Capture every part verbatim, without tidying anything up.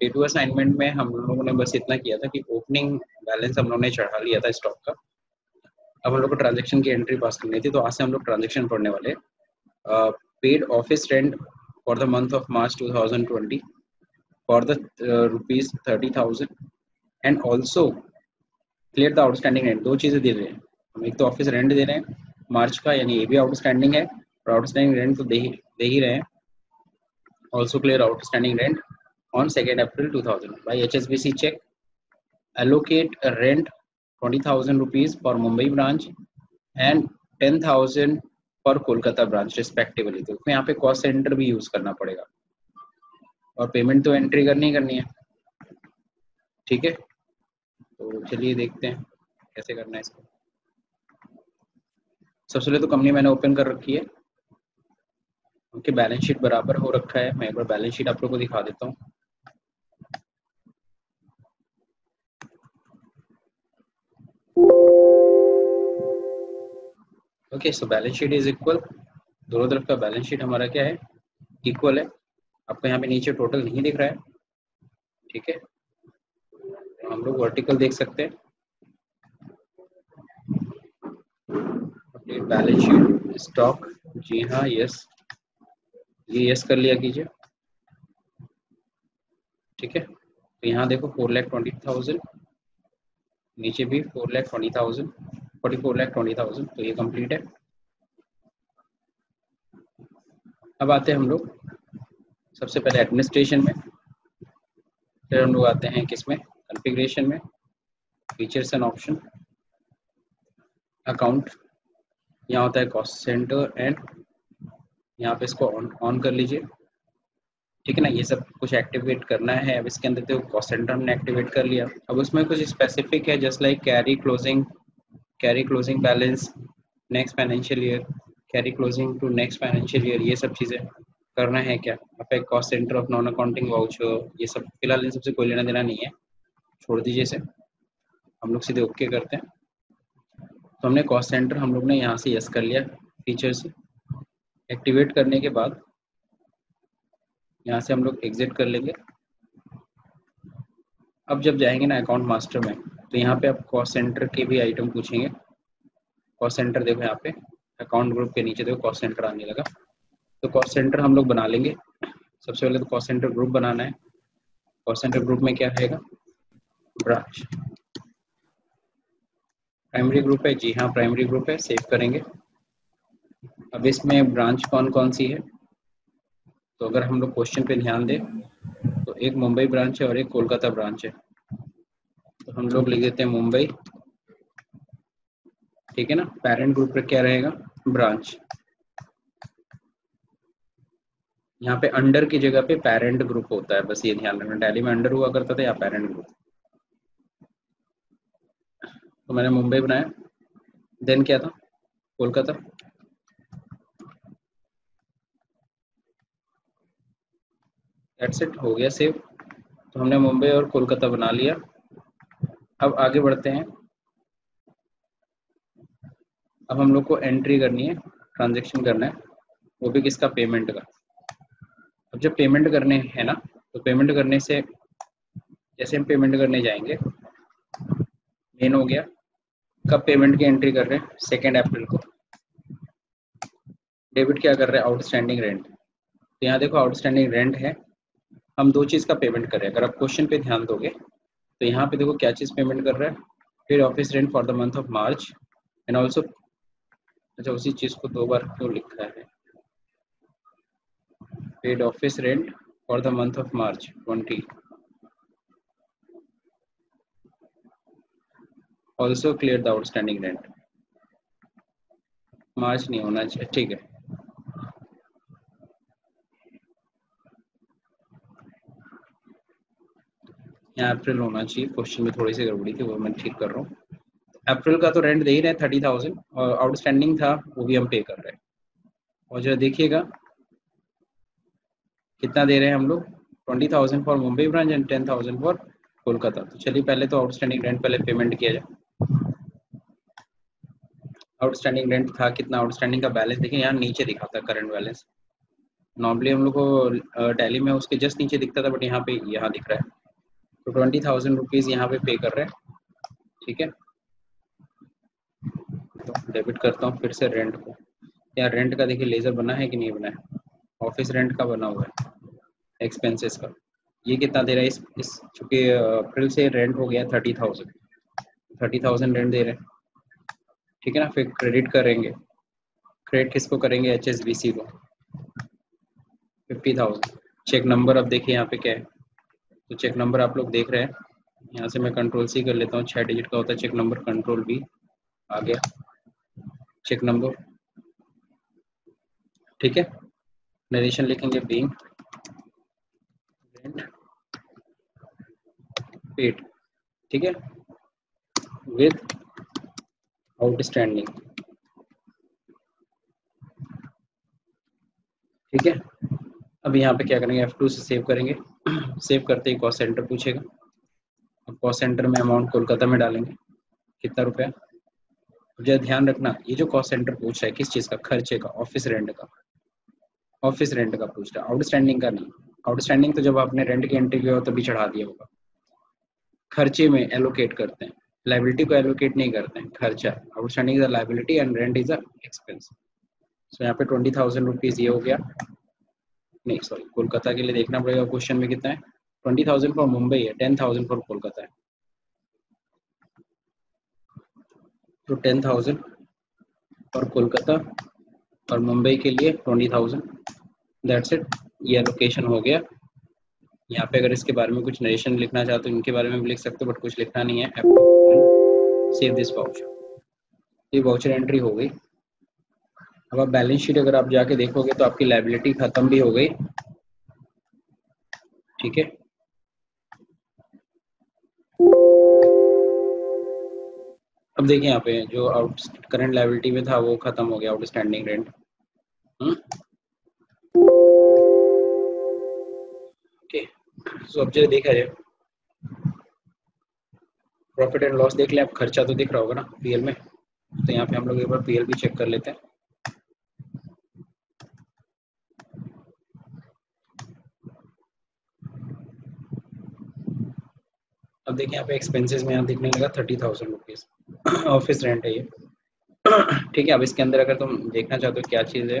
Day to assignment में हम लोगों ने बस इतना किया था कि ओपनिंग बैलेंस हम लोगों ने चढ़ा लिया था स्टॉक का। अब हम लोग को ट्रांजेक्शन की एंट्री पास करनी थी, तो आज से हम लोग ट्रांजेक्शन पढ़ने वाले। Paid office rent for the month of March two thousand twenty four the rupees thirty thousand, and also clear the outstanding rent. दो चीज़ें दे रहे हैं हम, एक तो ऑफिस रेंट दे रहे हैं मार्च का, यानी ये भी आउटस्टैंडिंग है, और आउटस्टैंडिंग रेंट तो दे ही दे ही रहे हैं। Also clear outstanding rent on second April two thousand by H S B C cheque. Allocate rent twenty thousand rupees for Mumbai branch and ten thousand for Kolkata branch respectively. तो यहाँ पे cost centre भी use करना पड़ेगा, और payment तो entry करनी ही करनी है। ठीक है, तो चलिए देखते हैं कैसे करना है इसको। सबसे पहले तो कंपनी मैंने ओपन कर रखी है, उनके बैलेंस शीट बराबर हो रखा है। मैं एक बार बैलेंस शीट आप लोगों को दिखा देता हूँ। Okay, so balance sheet is equal, दोनों तरफ का बैलेंस शीट हमारा क्या है, इक्वल है। आपको यहाँ पे नीचे टोटल नहीं दिख रहा है, ठीक है, हम लोग वर्टिकल देख सकते हैं। बैलेंस शीट स्टॉक, जी हाँ, यस, ये यस कर लिया कीजिए। ठीक है, तो यहाँ देखो फोर लैख ट्वेंटी थाउजेंड, नीचे भी four lakh twenty thousand forty four lakh twenty thousand तो ये कंप्लीट है। अब आते हैं हम लोग सबसे पहले एडमिनिस्ट्रेशन में, फिर हम लोग आते हैं किसमें, कॉन्फ़िगरेशन में, फीचर्स एंड ऑप्शन, अकाउंट, यहाँ होता है कॉस्ट सेंटर, एंड यहाँ पे इसको ऑन ऑन कर लीजिए। ठीक है ना, ये सब कुछ एक्टिवेट करना है। अब इसके अंदर तो कॉस्ट सेंटर हमने एक्टिवेट कर लिया। अब उसमें कुछ स्पेसिफिक है, just like carry closing carry closing balance next financial year, carry closing to next financial year, ये सब चीज़ें करना है क्या। अब cost centre of non accounting voucher, ये सब फिलहाल इन सबसे कोई लेना देना नहीं है, छोड़ दीजिए इसे। हम लोग सीधे ओके करते हैं। तो हमने कॉस्ट सेंटर हम लोग ने यहाँ से यस कर लिया फीचर से। एक्टिवेट करने के बाद यहाँ से हम लोग एग्जिट कर लेंगे। अब जब जाएंगे ना अकाउंट मास्टर में, तो यहाँ पे आप कॉस्ट सेंटर के भी आइटम पूछेंगे। कॉस्ट सेंटर देखो यहाँ पे अकाउंट ग्रुप के नीचे देखो कॉस्ट सेंटर आने लगा। तो कॉस्ट सेंटर हम लोग बना लेंगे। सबसे पहले तो कॉस्ट सेंटर ग्रुप बनाना है। कॉस्ट सेंटर ग्रुप में क्या रहेगा, ब्रांच प्राइमरी ग्रुप है, जी हाँ प्राइमरी ग्रुप है, सेव करेंगे। अब इसमें ब्रांच कौन कौन सी है, तो अगर हम लोग क्वेश्चन पे ध्यान दें तो एक मुंबई ब्रांच है और एक कोलकाता ब्रांच है। तो हम लोग लिख देते हैं मुंबई, ठीक है ना। पेरेंट ग्रुप पर क्या रहेगा, ब्रांच। यहाँ पे अंडर की जगह पे पेरेंट ग्रुप होता है, बस ये ध्यान रखना। टैली में अंडर हुआ करता था, यहाँ पेरेंट ग्रुप। तो मैंने मुंबई बनाया, देन क्या था, कोलकाता। दैट्स इट, हो गया सेव। तो हमने मुंबई और कोलकाता बना लिया। अब आगे बढ़ते हैं। अब हम लोग को एंट्री करनी है, ट्रांजेक्शन करना है, वो भी किसका, पेमेंट का। अब जब पेमेंट करने हैं ना, तो पेमेंट करने से जैसे हम पेमेंट करने जाएंगे, मेन हो गया कब पेमेंट की एंट्री कर रहे हैं, सेकेंड अप्रैल को। डेबिट क्या कर रहे हैं, आउटस्टैंडिंग रेंट। तो यहाँ देखो आउटस्टैंडिंग रेंट है, हम दो चीज़ का पेमेंट कर रहे हैं। अगर आप क्वेश्चन पे ध्यान दोगे तो यहाँ पे देखो क्या चीज़ पेमेंट कर रहा है, फिर office rent for the month of March and also, अच्छा उसी चीज़ को दो बार क्यों लिखा है, paid office rent for the month of March twenty, also clear the outstanding rent. March नहीं होना चाहिए, ठीक है। यहाँ अप्रैल होना चाहिए, क्वेश्चन में थोड़ी सी गड़बड़ी थी, वो मैं ठीक कर रहा हूँ। अप्रैल का तो रेंट दे ही रहे थर्टी थाउजेंड और आउटस्टैंडिंग था वो भी हम पे कर रहे हैं। और जो देखिएगा कितना दे रहे हैं हम लोग, twenty thousand for Mumbai branch and ten thousand for Kolkata. तो चलिए पहले तो आउटस्टैंडिंग रेंट पहले पेमेंट किया जाए। आउटस्टैंडिंग रेंट था कितना, आउटस्टैंडिंग का बैलेंस देखिए यहाँ नीचे दिखा था, करंट बैलेंस नॉर्मली हम लोग को टैली में उसके जस्ट नीचे दिखता था, बट यहाँ पे यहाँ दिख रहा है, तो ट्वेंटी थाउजेंड रुपीज यहाँ पे पे कर रहे हैं। ठीक है, तो डेबिट करता हूँ फिर से रेंट को। यार रेंट का देखिए लेजर बना है कि नहीं बना है, ऑफिस रेंट का बना हुआ है, एक्सपेंसेस का। ये कितना दे रहा है इस इस चूंकि अप्रैल से रेंट हो गया thirty thousand thirty thousand rent दे रहे हैं। ठीक है ना, फिर क्रेडिट करेंगे, क्रेडिट किसको करेंगे, एच एस बी सी को, फिफ्टी थाउजेंड। चेक नंबर अब देखिए यहाँ पे क्या है, तो चेक नंबर आप लोग देख रहे हैं, यहाँ से मैं कंट्रोल सी कर लेता हूँ, छः डिजिट का होता है चेक नंबर, कंट्रोल बी आ गया चेक नंबर। ठीक है, नरेशन लिखेंगे बीइंग रेंट पेड, ठीक है, विद आउटस्टैंडिंग। ठीक है, अब यहाँ पे क्या करेंगे, एफ टू से सेव करेंगे, सेव करते ही कॉस्ट सेंटर पूछेगा, अब कॉस्ट सेंटर में अमाउंट कोलकाता में डालेंगे, कितना रुपया। जरा ध्यान रखना, ये जो कॉस्ट सेंटर पूछ रहा है किस चीज़ का, खर्चे का, ऑफिस रेंट का, ऑफिस रेंट का पूछ रहा है, आउटस्टैंडिंग का नहीं। आउटस्टैंडिंग तो जब आपने रेंट की एंट्री किया हो तभी चढ़ा दिया होगा। खर्चे में एलोकेट करते हैं, लाइबिलिटी को एलोकेट नहीं करते हैं, खर्चा। Outstanding is a liability and rent is a expense. So यहाँ पे ट्वेंटी थाउजेंड रुपीज ये हो गया, नहीं सॉरी कोलकाता के लिए देखना पड़ेगा क्वेश्चन में कितना है, ट्वेंटी थाउजेंड फॉर मुंबई है, टेन थाउजेंड फॉर कोलकाता है, तो टेन थाउजेंड और कोलकाता और मुंबई के लिए ट्वेंटी थाउजेंड, दैट्स इट। ये एलोकेशन हो गया। यहाँ पे अगर इसके बारे में कुछ नरेशन लिखना चाहते हो इनके बारे में भी लिख सकते हो, बट कुछ लिखना नहीं है। सेव दिस वाउचर, ये वाउचर एंट्री हो गई। अब आप बैलेंस शीट अगर आप जाके देखोगे तो आपकी लायबिलिटी खत्म भी हो गई। ठीक है, अब देखिए यहाँ पे जो आउट करंट लायबिलिटी में था वो खत्म हो गया, आउटस्टैंडिंग रेंट। ओके, सो अब जो देखा जाए प्रॉफिट एंड लॉस देख लें आप, खर्चा तो दिख रहा होगा ना पीएल में, तो यहाँ पे हम लोग एक बार पीएल भी चेक कर लेते हैं। अब देखिए यहाँ पे एक्सपेंसेस में यहाँ दिखने लगा thirty thousand rupees, office rent है ये। ठीक है, अब इसके अंदर अगर तुम देखना चाहते हो क्या चीज है,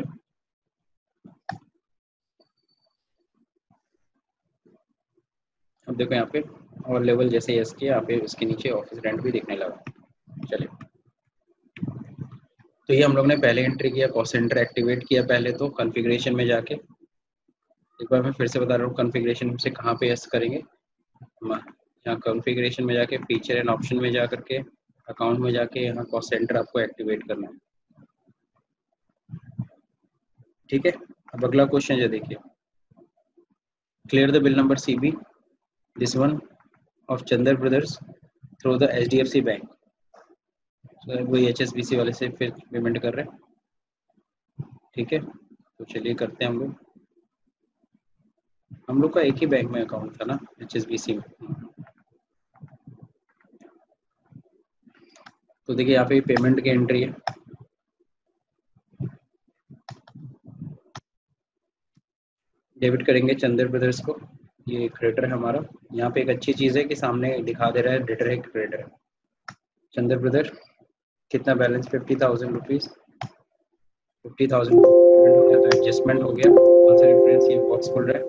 अब देखो यहाँ पे और लेवल जैसे यस किया, यहाँ पे इसके नीचे ऑफिस रेंट भी दिखने लगा। चलिए, तो ये हम लोग ने पहले एंट्री किया, कॉस्ट सेंटर एक्टिवेट किया पहले, तो कॉन्फ़िगरेशन में जाके एक बार मैं फिर से बता रहा हूँ, कॉन्फ़िगरेशन से कहाँ पे यस करेंगे, यहाँ कॉन्फ़िगरेशन में जाके फीचर एंड ऑप्शन में जा करके अकाउंट में जाके यहाँ कॉस्ट सेंटर आपको एक्टिवेट करना है। ठीक है, अब अगला क्वेश्चन जो देखिए, clear the bill number C B this one of Chandra brothers through the H D F C bank. वही एच एस बी सी वाले से फिर पेमेंट कर रहे हैं। ठीक है, तो चलिए करते हैं हम लोग, हम लोग का एक ही बैंक में अकाउंट था ना एच एस बी सी में, तो देखिए यहाँ पे पेमेंट की एंट्री है। डेबिट करेंगे चंद्र ब्रदर्स को, ये क्रेडिटर है हमारा। यहाँ पे एक अच्छी चीज है कि सामने दिखा दे रहा है डेटर है क्रेडिटर है। चंद्र ब्रदर कितना balance, fifty thousand rupees, fifty thousand तो एडजस्टमेंट हो गया। कौन सा रेफरेंस, ये बॉक्स खुल रहा है,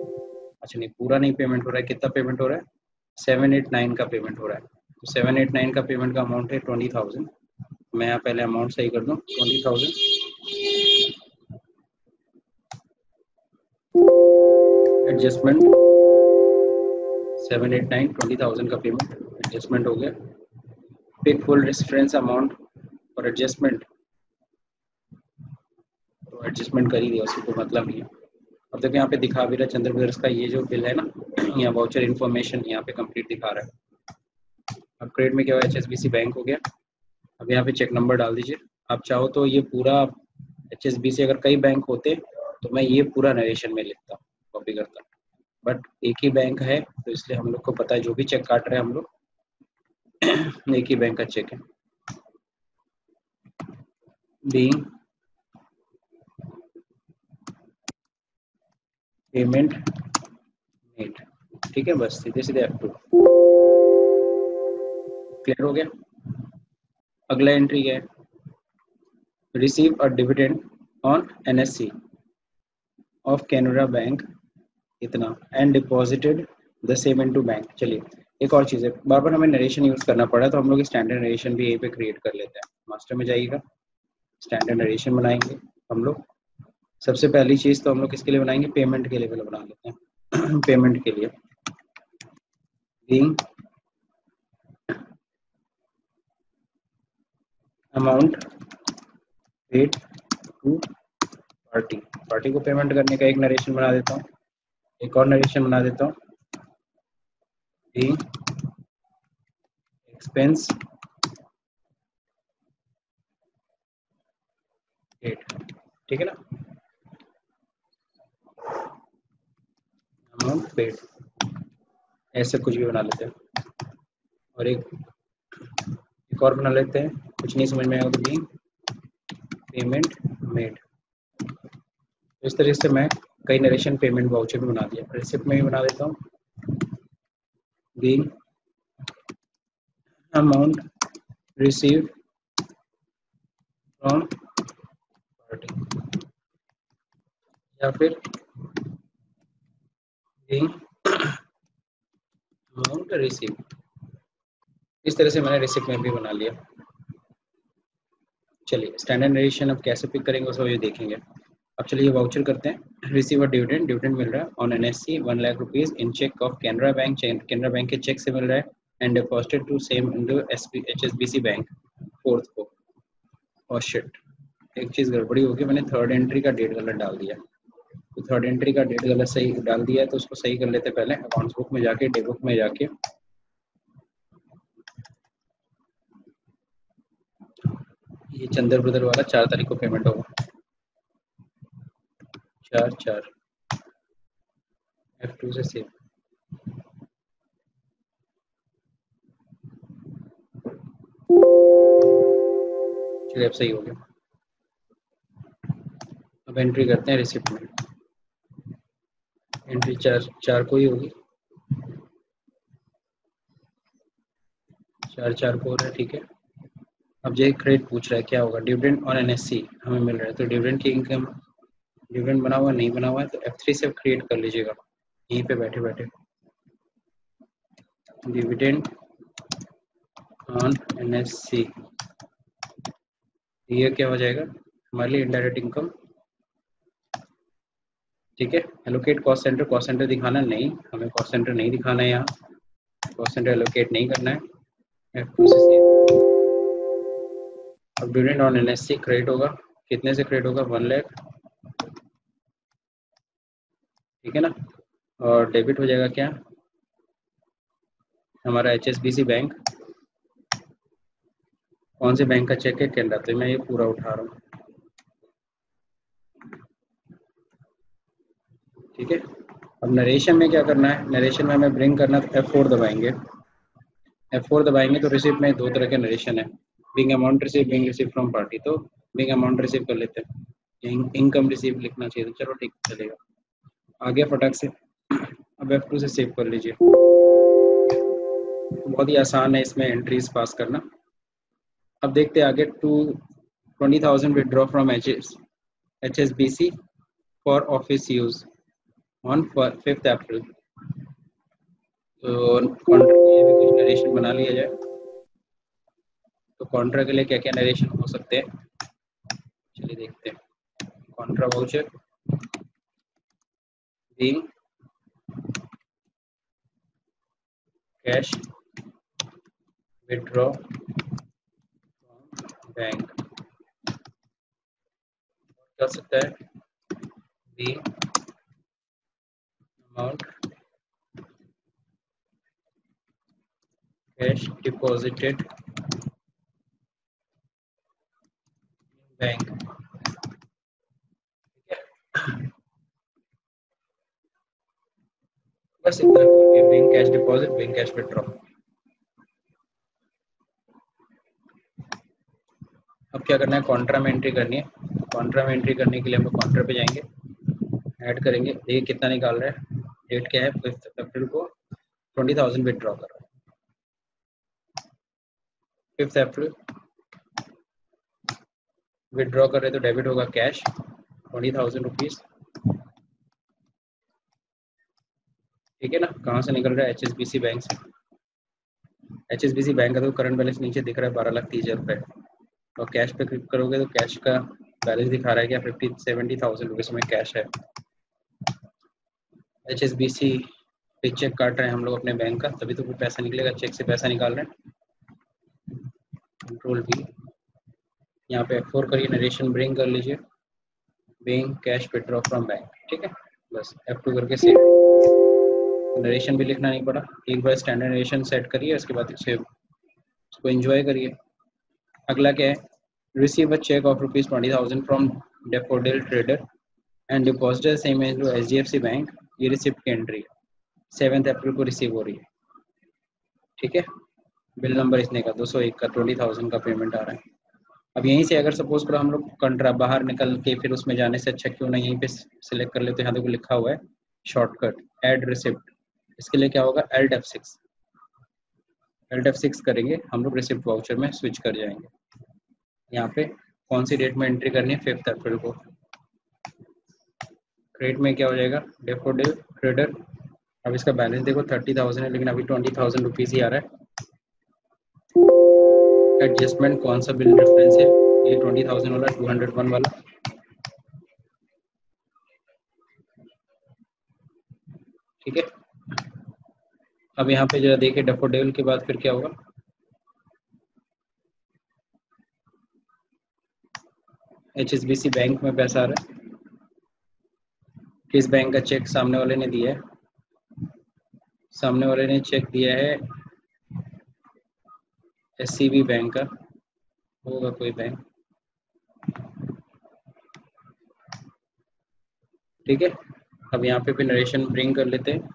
अच्छा नहीं पूरा नहीं पेमेंट हो रहा है। कितना पेमेंट हो रहा है, सेवन एट नाइन का पेमेंट हो रहा है। तो सेवन एट नाइन का पेमेंट का अमाउंट है ट्वेंटी थाउजेंड। मैं यहाँ पहले अमाउंट सही कर दूँ, twenty thousand. Adjustment seven eight nine twenty thousand का पेमेंट एडजस्टमेंट हो गया। पिक फुल रेफरेंस अमाउंट और एडजस्टमेंट, तो एडजस्टमेंट कर ही दिया, उससे कोई मतलब नहीं है। अब देखो यहाँ पे दिखा भी रहा है चंद्र ब्रदर्स का ये जो बिल है ना, यहाँ वाउचर इन्फॉर्मेशन यहाँ पे कंप्लीट दिखा रहा है। अब क्रेडिट में क्या हुआ, H S B C bank हो गया। अब यहाँ पे चेक नंबर डाल दीजिए, आप चाहो तो ये पूरा एच एस बी सी, अगर कई बैंक होते तो मैं ये पूरा नरेशन में लिखता, कॉपी करता, बट एक ही बैंक है तो इसलिए हम लोग को पता है जो भी चेक काट रहे हैं हम लोग एक ही बैंक का चेक है। बीइंग पेमेंट मेड, ठीक है, बस सीधे सीधे अप्रूव। क्लियर हो गया। अगला एंट्री क्या है, receive a dividend on NSC of Canara bank इतना and deposited the same into bank. चलिए एक और चीज है, बार बार हमें नरेशन यूज करना पड़ा तो हम लोग स्टैंडर्ड नरेशन भी यहीं पे क्रिएट कर लेते हैं। मास्टर में जाइएगा, स्टैंडर्ड नरेशन बनाएंगे हम लोग। सबसे पहली चीज तो हम लोग किसके लिए बनाएंगे, पेमेंट के लिए पहले बना लेते हैं। पेमेंट के लिए being amount paid to party, party को पेमेंट करने का एक नरेशन बना देता हूँ, एक और नरेशन बना देता हूँ, एक्सपेंस पेड, ठीक है ना, अमाउंट पेड, ऐसे कुछ भी बना लेते हैं। और एक एक और बना लेते हैं, कुछ नहीं समझ में आएगा तो बीइंग पेमेंट मेड। इस तरह से मैं कई नरेशन पेमेंट वाउचर में बना दिया, रिसिप्ट में भी बना देता हूँ, being amount received from party, या फिर बीइंग अमाउंट रिसीव्ड। इस तरह से मैंने रिसिप्ट में भी बना लिया। चलिए स्टैंडर्ड नरेशन अब कैसे पिक करेंगे उसको ये देखेंगे। अब चलिए वाउचर करते हैं, रिसीव अ डिविडेंड, डिविडेंड मिल रहा है on NSC one lakh rupees in cheque of Canara bank, Canara bank के चेक से मिल रहा है and deposited to same in the HSBC bank fourth को। और शिट, एक चीज गड़बड़ी होगी, मैंने थर्ड एंट्री का डेट गलत डाल दिया, तो थर्ड एंट्री का डेट गलत सही डाल दिया, तो उसको सही कर लेते पहले। अकाउंट्स बुक में जाके, डे बुक में जाके ये चंद्र ब्रदर वाला चार तारीख को पेमेंट होगा, चार चार एफ टू से सेव। चलिए अब सही हो गया। अब एंट्री करते हैं रिसिप्ट में, एंट्री चार चार को ही होगी, चार चार को हो रहा है, ठीक है। अब जे क्रेडिट पूछ रहा है क्या होगा, डिविडेंड ऑन एनएससी हमें मिल रहा है, तो डिविडेंड की इनकम, डिविडेंड बना हुआ नहीं बना हुआ है, तो एफ थ्री से क्रिएट कर लीजिएगा यहीं पे बैठे बैठे, डिविडेंड ऑन एनएससी। ये क्या हो जाएगा हमारे लिए, इनडायरेक्ट इनकम, ठीक है। Allocate cost centre, cost centre दिखाना नहीं हमें, कॉस्ट सेंटर नहीं दिखाना है, यहाँ कॉस्ट सेंटर एलोकेट नहीं करना है, एफ टू से सेव। अब डिविडेंड ऑन एनएससी क्रेडिट होगा, कितने से क्रेडिट होगा, वन लाख, ठीक है ना। और डेबिट हो जाएगा क्या हमारा, एचएसबीसी बैंक, कौन से बैंक का चेक है, कैनरा, तो मैं ये पूरा उठा रहा हूँ, ठीक है। अब नरेशन में क्या करना है, नरेशन में हमें ब्रिंग करना, तो एफ फोर दबाएंगे, एफ फोर दबाएंगे तो रिसिप्ट में दो तरह के नरेशन है, being amount receive, being receive from party, तो बिंग अमाउंट रिसीव कर लेते हैं, इनकम रिसीव लिखना चाहिए तो चलो ठीक चलेगा, आगे फटाक से। अब एफ टू से सेव कर लीजिए, बहुत ही आसान है इसमें एंट्रीज पास करना। अब देखते हैं आगे, two twenty thousand withdraw from H S B C for office use on fifth April, तो कॉन्ट्रैक्ट में भी कुछ नरेशन बना लिया जाए, तो कॉन्ट्रा के लिए क्या क्या नरेशन हो सकते हैं चलिए देखते हैं। Contra voucher, being cash withdraw from bank, कर सकता है being amount cash deposited bank, बस इतना, bank cash deposit, bank cash withdraw. अब क्या करना है, कॉन्ट्रा में एंट्री करनी है, कॉन्ट्रा में एंट्री करने के लिए हम लोग कॉन्ट्रा पे जाएंगे, ऐड करेंगे, देखिए कितना निकाल रहा है, डेट क्या है फिफ्थ अप्रैल को ट्वेंटी थाउजेंड विदड्रॉ कर रहा है, फिफ्थ अप्रैल विदड्रॉ कर रहे तो डेबिट होगा कैश ट्वेंटी थाउजेंड रुपीज, ठीक है ना। कहाँ से निकल रहा है, एचएसबीसी बैंक से, एचएसबीसी बैंक का तो करंट बैलेंस नीचे दिख रहा है बारह लाख तीस हजार रुपए, और कैश पे क्लिक करोगे तो कैश का बैलेंस दिखा रहा है क्या फिफ्टी सेवेंटी थाउजेंड रुपीज में कैश है। एचएसबीसी पे चेक काट रहे हैं हम लोग अपने बैंक का, तभी तो कोई पैसा निकलेगा, चेक से पैसा निकाल रहे हैं। कंट्रोल भी यहाँ पे एफ फोर करिए, नरेशन ब्रिंग कर लीजिए, bring cash withdraw from bank, ठीक है, बस एफ टू करके सेव, नरेशन भी लिखना नहीं पड़ा, एक बार स्टैंडर्ड नरेशन सेट करिए, उसके बाद इसे इसको एंजॉय करिए। अगला क्या है, receive a cheque of rupees twenty thousand from daffodil trader and depositor same as H D F C bank, ये रिसिप्ट की एंट्री है, सेवेंथ अप्रैल को रिसीव हो रही है, ठीक है। बिल नंबर इसने का दो सौ एक का ट्वेंटी थाउजेंड का पेमेंट आ रहा है। अब यहीं से अगर सपोज करो हम लोग कंट्रा बाहर निकल के फिर उसमें जाने से अच्छा क्यों ना यहीं पे सिलेक्ट कर ले, तो यहाँ देखो लिखा हुआ है शॉर्टकट एड रिसिप्ट, इसके लिए क्या होगा alt F six, alt F six करेंगे हम लोग, रिसिप्ट वाउचर में स्विच कर जाएंगे। यहाँ पे कौन सी डेट में एंट्री करनी है, फिफ्थ अप्रैल को, क्रेडिट में क्या हो जाएगा डेफोडिल ट्रेडर। अब इसका बैलेंस देखो थर्टी थाउजेंड है, लेकिन अभी ट्वेंटी थाउजेंड रुपीज ही आ रहा है। एडजस्टमेंट कौन सा बिल रेफरेंस है, ये ट्वेंटी थाउजेंड वाला टू हंड्रेड वन वाला, ठीक है। अब यहाँ पे जरा देखिए डेफोडिल के बाद फिर क्या होगा, एचएसबीसी बैंक में पैसा आ रहा है, किस बैंक का चेक सामने वाले ने दिया है, सामने वाले ने चेक दिया है एससीबी बैंक का होगा कोई बैंक, ठीक है। अब यहाँ पे भी नरेशन ब्रिंग कर लेते हैं,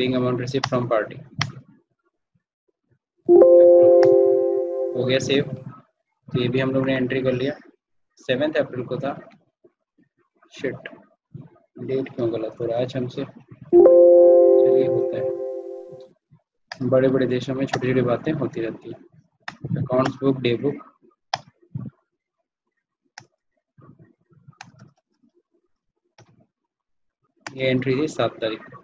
Being amount received from party, हो गया सेव, तो ये भी हम लोग ने एंट्री कर लिया, सेवेंथ अप्रैल को था, शिट डेट क्यों गलत हो रहा है आज हमसे, चलिए होता है, बड़े बड़े देशों में छोटी छोटी बातें होती रहती है। अकाउंट्स बुक डे बुक, ये एंट्री थी सात तारीख को,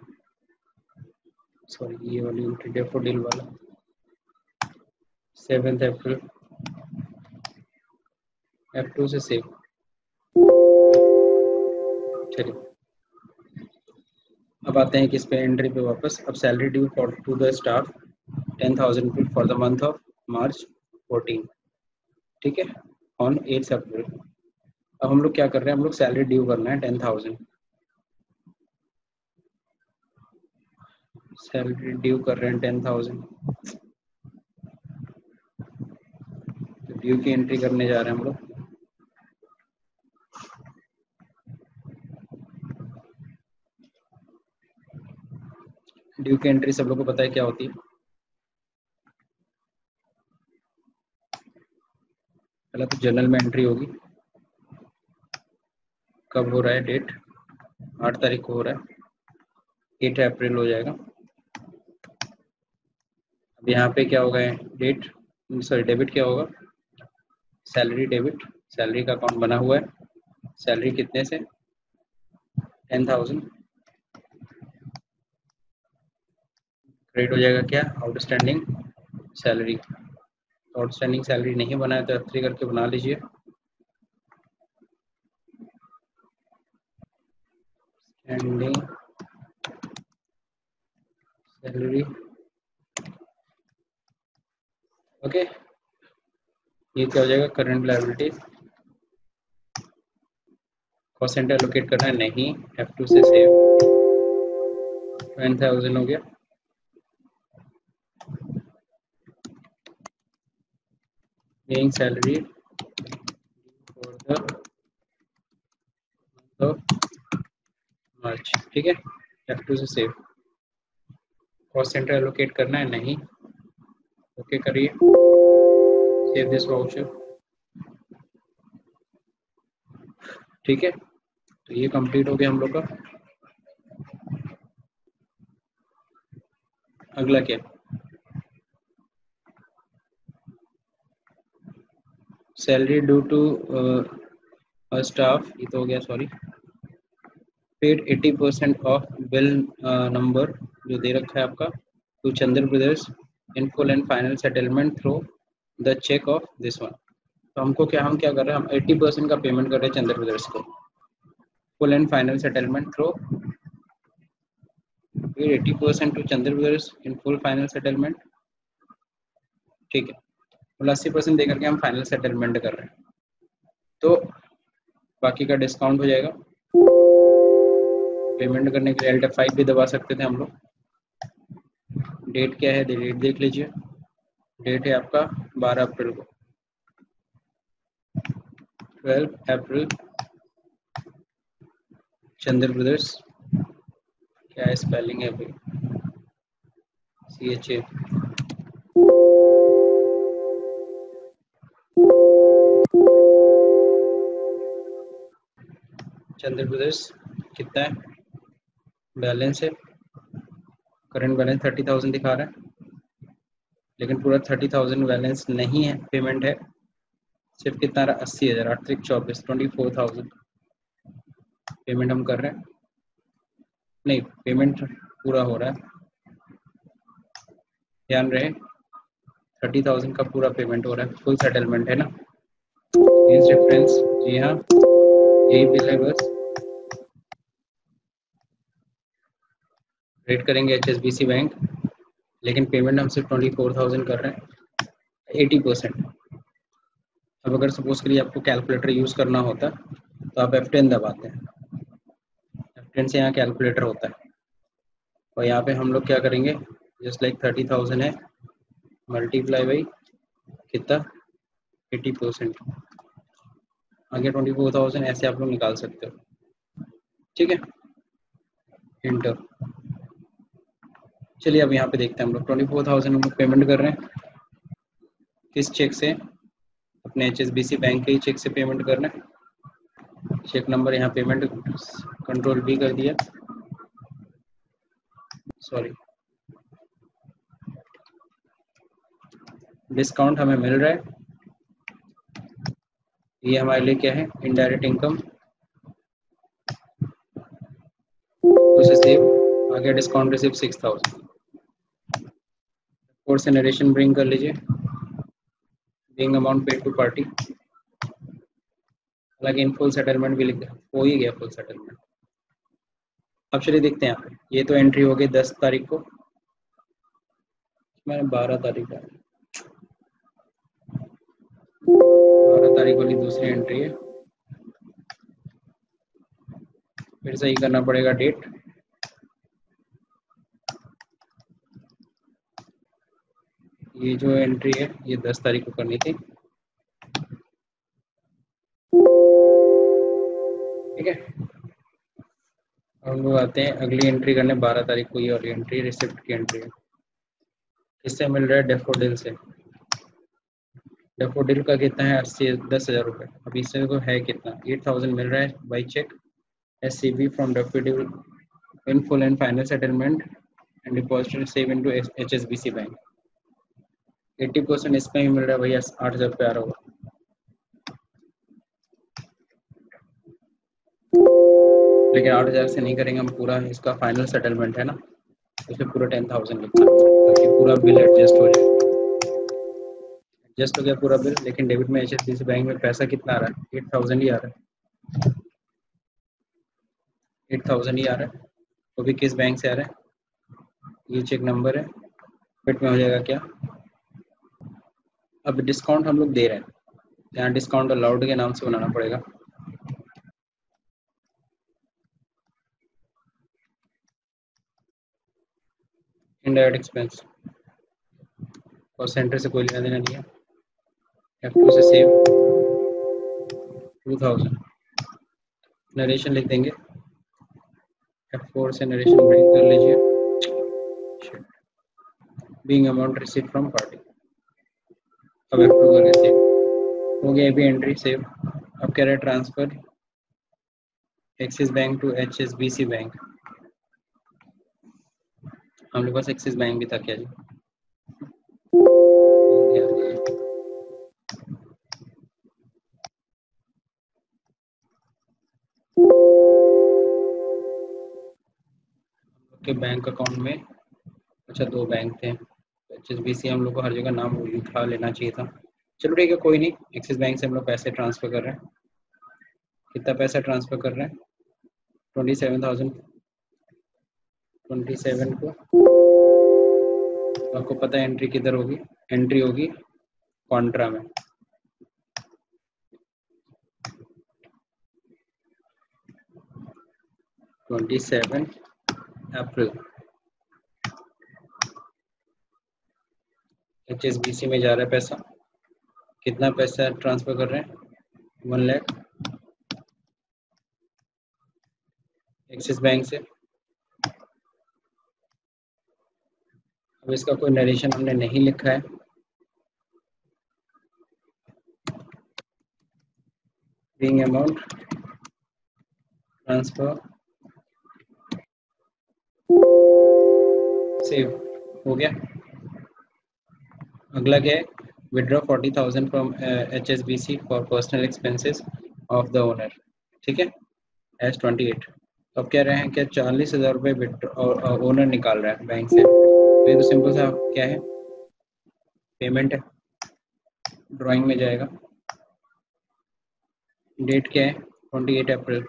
सॉरी ये वाली एंट्री डेफोडिल वाला सेवेंथ अप्रैल, एफ टू से सेव, चलिए। अब आते हैं किस पे एंट्री पे वापस। अब salary due for to the staff ten thousand rupees for the month of March fourteen, ठीक है, ऑन एट अप्रैल। अब हम लोग क्या कर रहे हैं, हम लोग सैलरी ड्यू करना है टेन थाउजेंड सैलरी ड्यू कर रहे हैं टेन थाउजेंड, तो ड्यू की एंट्री करने जा रहे हैं हम लोग। ड्यू की एंट्री सब लोग को पता है क्या होती है, पहले तो जर्नल में एंट्री होगी, कब हो रहा है डेट, आठ तारीख को हो रहा है, आठ अप्रैल हो जाएगा। अब यहाँ पे क्या होगा, डेट सॉरी डेबिट क्या होगा, सैलरी डेबिट, सैलरी का अकाउंट बना हुआ है, सैलरी कितने से टेन थाउजेंड क्रेडिट हो जाएगा क्या आउटस्टैंडिंग सैलरी, आउटस्टैंडिंग सैलरी नहीं बनाया तो एफ थ्री करके बना लीजिए, स्टैंडिंग सैलरी, ओके okay. ये क्या हो जाएगा current liabilities, cost centre allocate करना है नहीं, एफ टू से सेव, टेन थाउजेंड हो गया। Paying salary for the month of March, ठीक है, एफ टू से सेव, कॉस्ट सेंटर एलोकेट करना है नहीं, ओके okay, करिए सेव दिस वाउचर, ठीक है। तो ये कंप्लीट हो गया हम लोग का। अगला क्या, सैलरी ड्यू टू स्टाफ, ये तो हो गया सॉरी, पेड अस्सी परसेंट ऑफ बिल नंबर जो दे रखा है आपका to Chandra brothers in full and final settlement through the cheque of this one. तो हमको क्या, हम क्या कर रहे हैं, हम अस्सी परसेंट का पेमेंट कर रहे हैं चंद्र ब्रदर्स को, full and final settlement through paid अस्सी percent to Chandra brothers in full final settlement, ठीक है, और अस्सी परसेंट दे करके हम फाइनल सेटलमेंट कर रहे हैं, तो बाकी का डिस्काउंट हो जाएगा। पेमेंट करने के लिए अल्ट फाइव भी दबा सकते थे हम लोग। डेट क्या है, डेट देख लीजिए, डेट है आपका बारह अप्रैल को, बारह अप्रैल चंद्र ब्रदर्स, क्या स्पेलिंग है अभी, C H A, Chandra brothers कितना है बैलेंस है, करंट बैलेंस थर्टी थाउजेंड दिखा रहा है, लेकिन पूरा थर्टी थाउजेंड बैलेंस नहीं है, पेमेंट है सिर्फ कितना रहा, अस्सी हज़ार आठ तरीक चौबीस, ट्वेंटी फोर थाउजेंड पेमेंट हम कर रहे हैं, नहीं पेमेंट पूरा हो रहा है, ध्यान रहे थर्टी थाउजेंड का पूरा पेमेंट हो रहा है, फुल सेटलमेंट है ना, इस डिफरेंस, जी हाँ यही बिल है बस। रेट करेंगे H S B C bank, लेकिन पेमेंट हम सिर्फ ट्वेंटी फोर थाउजेंड कर रहे हैं, अस्सी परसेंट। अब अगर सपोज के लिए आपको कैलकुलेटर यूज़ करना होता तो आप एफ टेन दबाते हैं, एफ टेन से यहाँ कैलकुलेटर होता है, और यहाँ पे हम लोग क्या करेंगे, जस्ट लाइक थर्टी थाउजेंड है मल्टीप्लाई बाई कितना, अस्सी परसेंट, आगे ट्वेंटी फोर थाउजेंड, ऐसे आप लोग निकाल सकते हो, ठीक है, इंटर। चलिए अब यहाँ पे देखते हैं हम लोग ट्वेंटी फोर थाउजेंड हम लोग पेमेंट कर रहे हैं किस चेक से, अपने H S B C bank के ही चेक से पेमेंट कर रहे हैं, चेक नंबर यहाँ पेमेंट कंट्रोल बी कर दिया, सॉरी, डिस्काउंट हमें मिल रहा है, ये हमारे लिए क्या है, इनडायरेक्ट इनकम, उसे सेव, आगे discount receive six thousand fourth से नरेशन ब्रिंग कर लीजिए, being amount paid to party, हालांकि इन फुल सेटलमेंट भी लिख हो ही गया फुल सेटलमेंट। अब चलिए देखते हैं यहाँ, ये तो एंट्री हो गई दस तारीख को, मैंने बारह तारीख का बारह तारीख वाली दूसरी एंट्री है, फिर सही करना पड़ेगा डेट, ये जो एंट्री है ये दस तारीख को करनी थी, ठीक है, हम लोग आते हैं अगली एंट्री करने बारह तारीख को, ये वाली एंट्री रिसिप्ट की एंट्री है, इससे मिल रहा है डेफोडिल से, डेफोडिल का कितना है अस्सी, दस हज़ार रुपये, अब इससे को है कितना एट थाउजेंड मिल रहा है by check, S C B from daffodil in full and final settlement and deposit save in to H S B C bank, eighty percent इसमें ही मिल रहा है भैया, आठ हज़ार रुपये आ रहा होगा, लेकिन आठ हज़ार से नहीं करेंगे हम, पूरा इसका फाइनल सेटलमेंट है ना, उसमें पूरा टेन थाउजेंड लिखना ताकि पूरा बिल एडजस्ट हो जाए, एडजस्ट हो गया पूरा बिल, लेकिन डेबिट में H S B C bank में पैसा कितना आ रहा है, एट थाउजेंड ही आ रहा है, एट थाउजेंड ही आ रहा है, वो भी किस बैंक से आ रहा है, ये चेक नंबर है, डेबिट में हो जाएगा क्या। अब डिस्काउंट हम लोग दे रहे हैं, यहाँ डिस्काउंट अलाउड के नाम से बनाना पड़ेगा, इनडायरेक्ट एक्सपेंस और सेंटर से कोई लेना देना नहीं है, एफ टू से सेव टू थाउजेंड, नरेशन लिख देंगे, एफ फोर से नरेशन ब्रेक कर लीजिए, being amount receive from party, अब एफ टू करके सेव हो गया, अभी एंट्री सेव, अब कह रहे transfer axis bank to HSBC bank, हम लोग पास एक्सिस बैंक भी था क्या जी? के बैंक अकाउंट में अच्छा दो बैंक थे, एचएसबीसी हम लोग को हर जगह नाम लिखा लेना चाहिए था। चलो ठीक है, कोई नहीं। एक्सिस बैंक से हम लोग पैसे ट्रांसफर कर रहे हैं। कितना पैसा ट्रांसफर कर रहे हैं? Twenty seven thousand twenty seven को। आपको पता है एंट्री किधर होगी? एंट्री होगी कॉन्ट्रा में। ट्वेंटी सेवन अप्रैल एचएसबीसी में जा रहा है पैसा। कितना पैसा ट्रांसफर कर रहे हैं? वन लाख एक्सिस बैंक से। अब इसका कोई नरेशन हमने नहीं लिखा है। पेइंग अमाउंट ट्रांसफर सेव हो गया। अगला क्या है? Withdraw forty thousand from H S B C for personal expenses of the owner, ठीक है, एस ट्वेंटी एट। अब कह रहे हैं क्या? चालीस हजार रुपये विड्रॉ ओनर निकाल रहा है बैंक से। तो सिंपल सा क्या है? पेमेंट है, ड्राइंग में जाएगा। डेट क्या है? अट्ठाईस अप्रैल।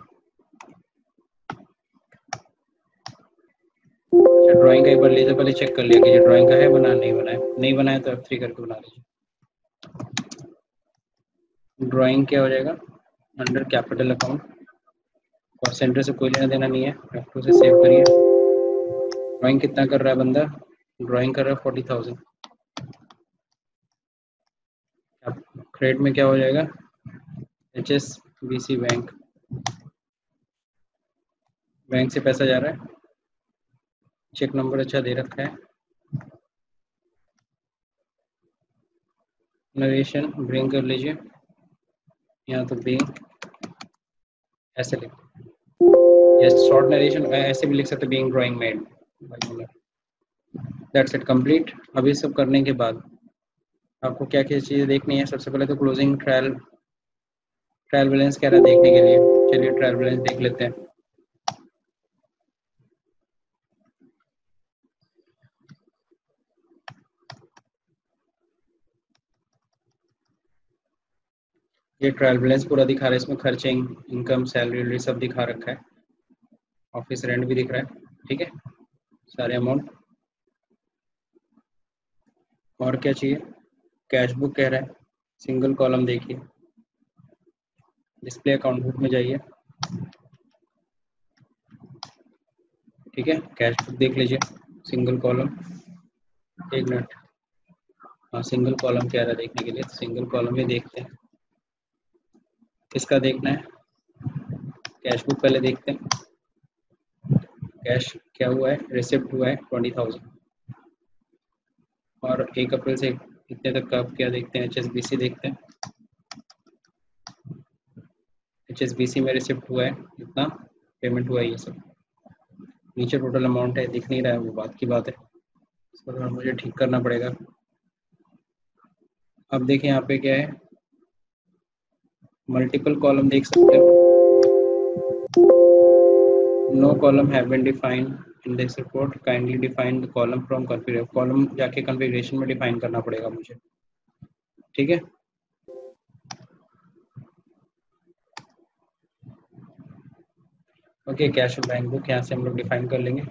ड्राइंग का एक बार लेजर पहले चेक कर लिया कि ड्राइंग का है बना नहीं बना है। नहीं बनाया तो एफ थ्री करके बना लीजिए। ड्राइंग क्या हो जाएगा? Under capital account, cost centre से कोई लेना देना नहीं है। एफ टू से सेव करिए। ड्राइंग कितना कर रहा है बंदा? ड्राइंग कर रहा है फोर्टी थाउजेंड। क्रेडिट में क्या हो जाएगा? H S B C bank, bank से पैसा जा रहा है। चेक नंबर अच्छा दे रखा है। नरेशन ब्रिंग कर लीजिए, यहाँ तो बैंक ऐसे लिख, शॉर्ट नरेशन ऐसे भी लिख सकते, being drawing made. That's it, complete. अब ये सब करने के बाद आपको क्या क्या चीज़ें देखनी है? सबसे पहले तो क्लोजिंग ट्रायल ट्रायल बैलेंस कह रहा है देखने के लिए। चलिए ट्रायल बैलेंस देख लेते हैं। ये ट्रायल बैलेंस पूरा दिखा रहा है, इसमें खर्चे, इनकम, सैलरी सब दिखा रखा है, ऑफिस रेंट भी दिख रहा है, ठीक है, सारे अमाउंट। और क्या चाहिए? कैश बुक कह रहा है, सिंगल कॉलम देखिए। डिस्प्ले अकाउंट बुक में जाइए, ठीक है, कैश बुक देख लीजिए, सिंगल कॉलम। एक मिनट, हाँ सिंगल कॉलम कह रहा है देखने के लिए, सिंगल कॉलम में देखते हैं। किसका देखना है? कैश बुक पहले देखते हैं। कैश क्या हुआ है? रिसिप्ट हुआ है ट्वेंटी थाउजेंड। और एक अप्रैल से इतने तक का क्या देखते हैं? एचएसबीसी देखते हैं। एचएसबीसी में रिसिप्ट हुआ है, इतना पेमेंट हुआ है, ये सब नीचे टोटल अमाउंट है, दिख नहीं रहा है, वो बात की बात है, इसको थोड़ा मुझे ठीक करना पड़ेगा। अब देखें यहाँ पे क्या है, मल्टीपल कॉलम देख सकते हो। No column have been defined in this report. Kindly define the column from configuration. Column जाके configuration में define करना पड़ेगा मुझे, ठीक है। ओके, कैश और बैंक बुक यहाँ से हम लोग डिफाइन कर लेंगे।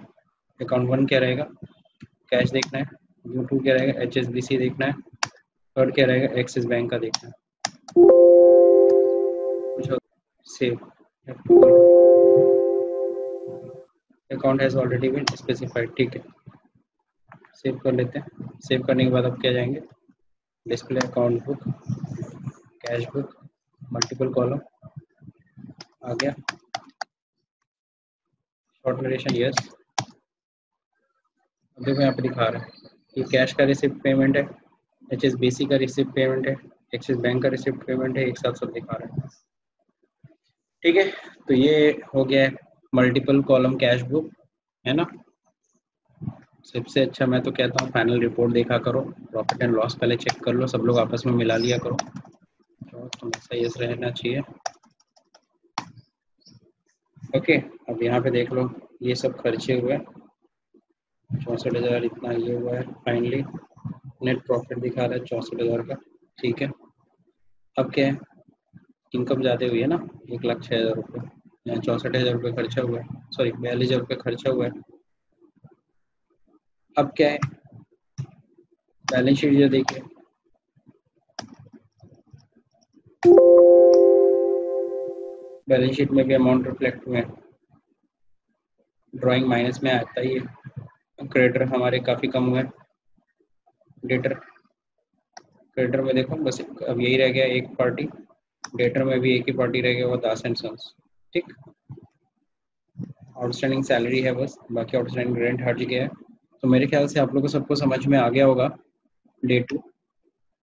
अकाउंट वन क्या रहेगा? कैश देखना है। अकाउंट टू क्या रहेगा? एच एस बी सी देखना है। थर्ड क्या रहेगा? एक्सिस बैंक का देखना है। Save, account has already been specified, ठीक है, सेव कर लेते हैं। सेव करने के बाद अब क्या जाएंगे? Display account book, cash book, multiple column आ गया, शॉर्ट नरेशन यस। अब देखो यहाँ पे दिखा रहा है कि कैश का रिसिप्ट पेमेंट है, एच एस बी सी का रिसिप्ट पेमेंट है, एक्सिस बैंक का रिसिप्ट पेमेंट है, एक साथ सब दिखा रहा है। ठीक है, तो ये हो गया मल्टीपल कॉलम कैश बुक, है ना। सबसे अच्छा मैं तो कहता हूँ फाइनल रिपोर्ट देखा करो, प्रॉफिट एंड लॉस पहले चेक कर लो, सब लोग आपस में मिला लिया करो, तो सही रहना चाहिए। ओके, अब यहाँ पे देख लो ये सब खर्चे हुए चौसठ हजार इतना ये हुआ है, फाइनली नेट प्रॉफिट दिखा रहा है चौसठ हजार का, ठीक है। अब क्या है, इनकम ज्यादा हुई है ना, एक लाख छः हजार रुपये, यहाँ चौसठ हजार रुपये खर्चा हुआ है, सॉरी बयालीस हजार रुपये खर्चा हुआ है। अब क्या है, बैलेंस शीट जो देखिए, बैलेंस शीट में भी अमाउंट रिफ्लेक्ट में ड्राइंग माइनस में आता ही है, क्रेडिटर हमारे काफी कम हुए, डेटर क्रेडिटर में देखो बस अब यही रह गया एक पार्टी, डेटर में भी एक ही पार्टी रह गया वो दास एंड सन्स, ठीक। आउटस्टैंडिंग सैलरी है बस, बाकी आउटस्टैंडिंग रेंट हट गया है। तो मेरे ख्याल से आप लोगों को सबको समझ में आ गया होगा डे टू,